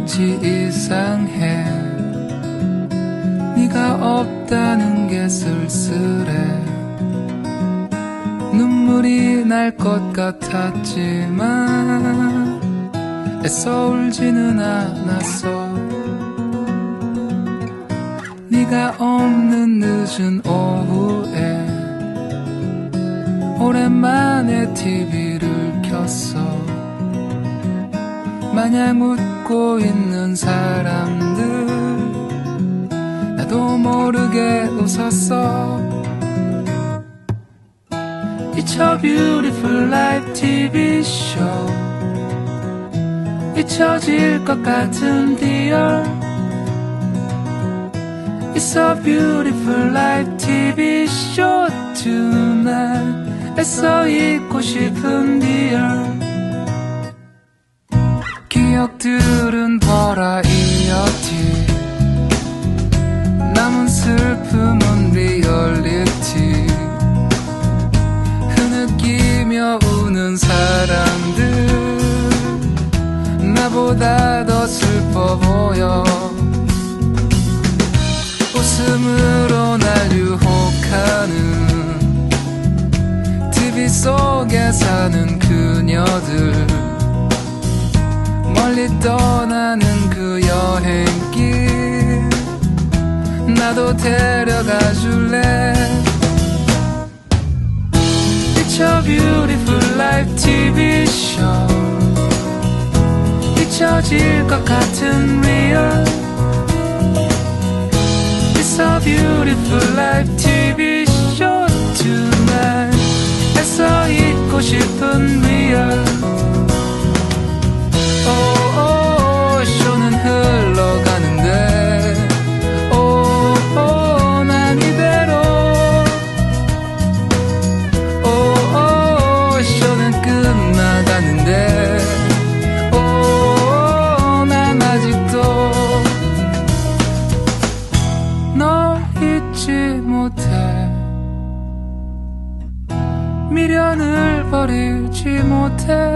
왠지 이상해. 네가 없다는 게 쓸쓸해. 눈물이 날 것 같았지만 애써 울지는 않았어. 네가 없는 늦은 오후에 오랜만에 TV를 켰어. 마냥 웃고 있는 사람들 나도 모르게 웃었어. It's a beautiful life TV show. 잊혀질 것 같은 리얼. It's a beautiful life TV show tonight. 애써 잊고 싶은 dear. 기억들은 버라이어티. 남은 슬픔은 리얼리티. 흐느끼며 우는 사람들 나보다 더 슬퍼 보여. 웃음으로 날 유혹하는 TV 속에 사는 그녀들. 멀리 떠나는 그 여행길 나도 데려가 줄래. It's a beautiful life TV show. 잊혀질 것 같은 real. It's a beautiful life TV show tonight. 애써 잊고 싶은 real. Oh, 쇼는 흘러가는데 oh, 난 이대로. Oh, 쇼는 끝나가는데 oh, 난 아직도 널 잊지 못해. 미련을 버리지 못해.